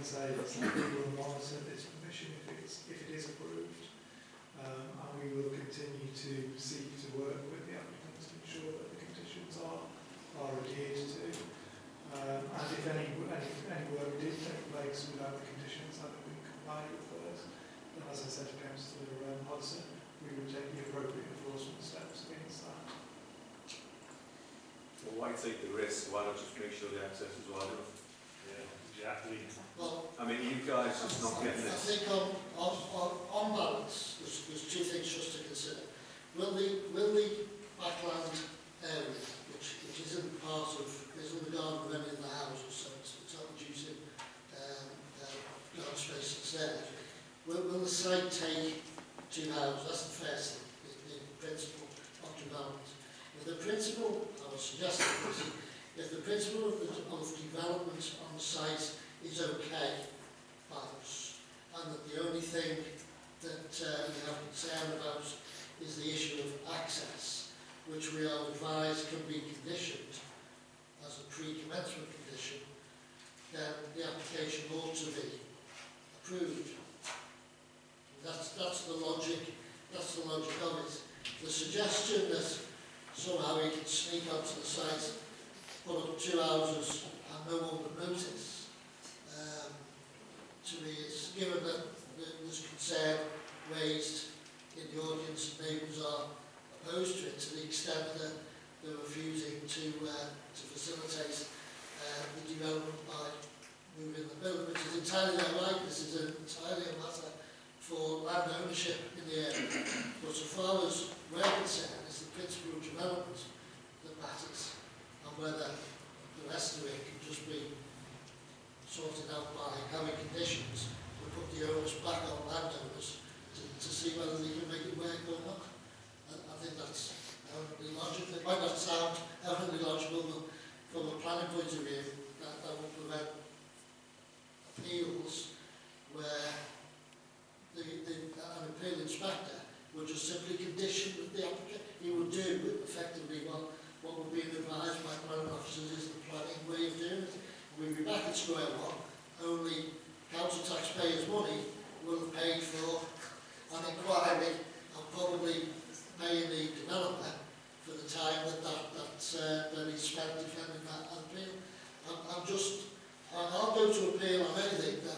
can say that some people will monitor this permission if it is approved, and we will continue to seek to work with the applicants to ensure that the conditions are adhered to. And if any work did take place without the conditions that have been complied with those, then as I said to Councillor Hodgson, we would take the appropriate enforcement steps against that. Well, why take the risk? Why not just make sure the access is wide enough? Yeah, exactly. Well, I mean, you guys just not getting this. I think on balance, there's two things just to consider. Will the backland area, which isn't part of, isn't the garden of any of the houses, so it's not reducing garden spaces there. Will the site take two houses? That's the first thing, the principle of development. If the principle, I was suggesting this, if the principle of development on the site is okay by us, and that the only thing that we have concern about is the issue of access, which we are advised can be conditioned as a pre-commencement condition, then the application ought to be approved. That's the logic of it. The suggestion that somehow we can sneak onto the site, put up two houses and no one would notice, to me it's given that there's concern raised in the audience and neighbours are opposed to it to the extent that they're refusing to facilitate the development by moving the building, which is entirely their right. This is entirely a matter for land ownership in the area. But so far as we're concerned, it's the principle of development that matters, and whether the rest of it can just be sorted out by having conditions that put the owners back on landowners to see whether they can make it work or not. I think that's evidently logical. It might not sound evidently logical, but from a planning point of view, that will prevent appeals where an appeal inspector would just simply condition with the applicant. He would do effectively what would be advised by planning officers is the planning way of doing it. We'd be back at square one, only council taxpayers' money will have paid for an inquiry and probably paying the developer for the time that he spent defending that appeal. I'm just, I'll go to appeal on anything